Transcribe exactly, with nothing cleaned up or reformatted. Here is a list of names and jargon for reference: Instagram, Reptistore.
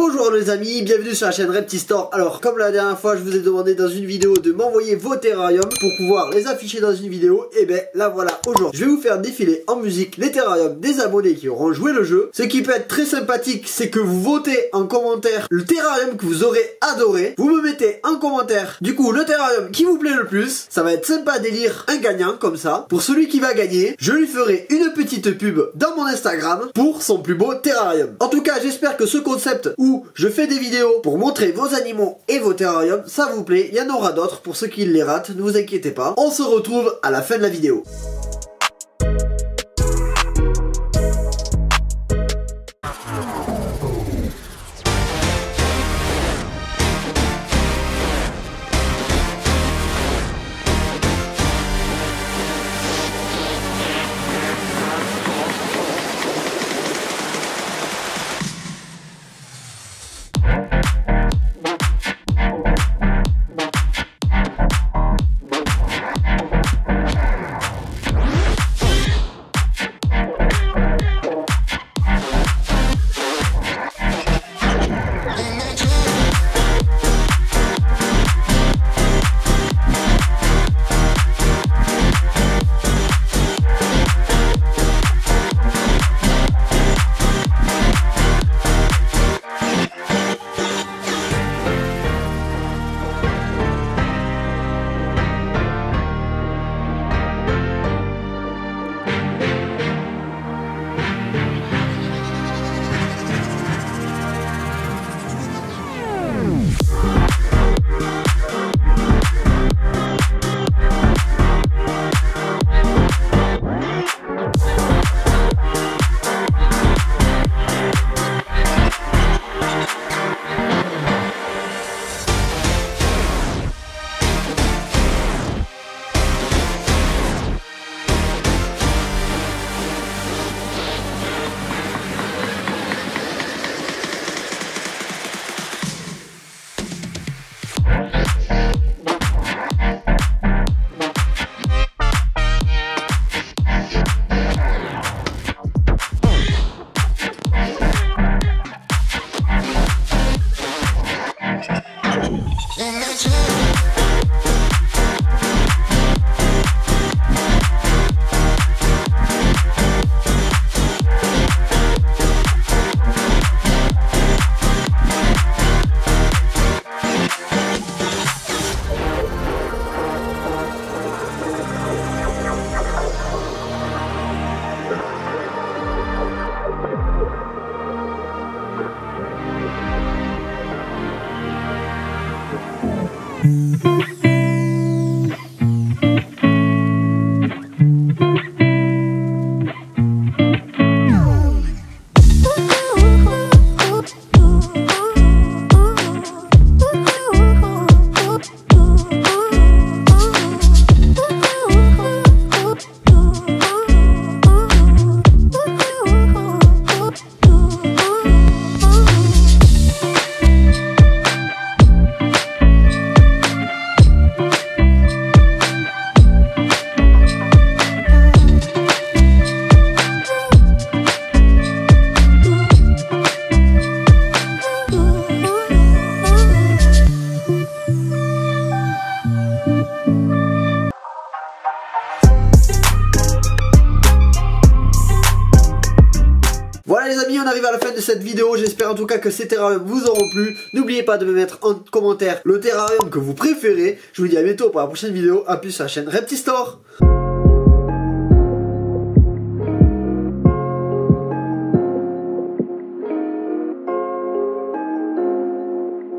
Bonjour les amis, bienvenue sur la chaîne Reptistore. Alors comme la dernière fois je vous ai demandé dans une vidéo de m'envoyer vos terrariums pour pouvoir les afficher dans une vidéo, et ben là voilà, aujourd'hui je vais vous faire défiler en musique les terrariums des abonnés qui auront joué le jeu. Ce qui peut être très sympathique, c'est que vous votez en commentaire le terrarium que vous aurez adoré. Vous me mettez en commentaire du coup le terrarium qui vous plaît le plus. Ça va être sympa d'élire un gagnant comme ça. Pour celui qui va gagner, je lui ferai une petite pub dans mon Instagram pour son plus beau terrarium. En tout cas j'espère que ce concept où je fais des vidéos pour montrer vos animaux et vos terrariums, ça vous plaît, il y en aura d'autres pour ceux qui les ratent, ne vous inquiétez pas. On se retrouve à la fin de la vidéo. On arrive à la fin de cette vidéo, j'espère en tout cas que ces terrariums vous auront plu. N'oubliez pas de me mettre en commentaire le terrarium que vous préférez. Je vous dis à bientôt pour la prochaine vidéo. A plus sur la chaîne Reptistore.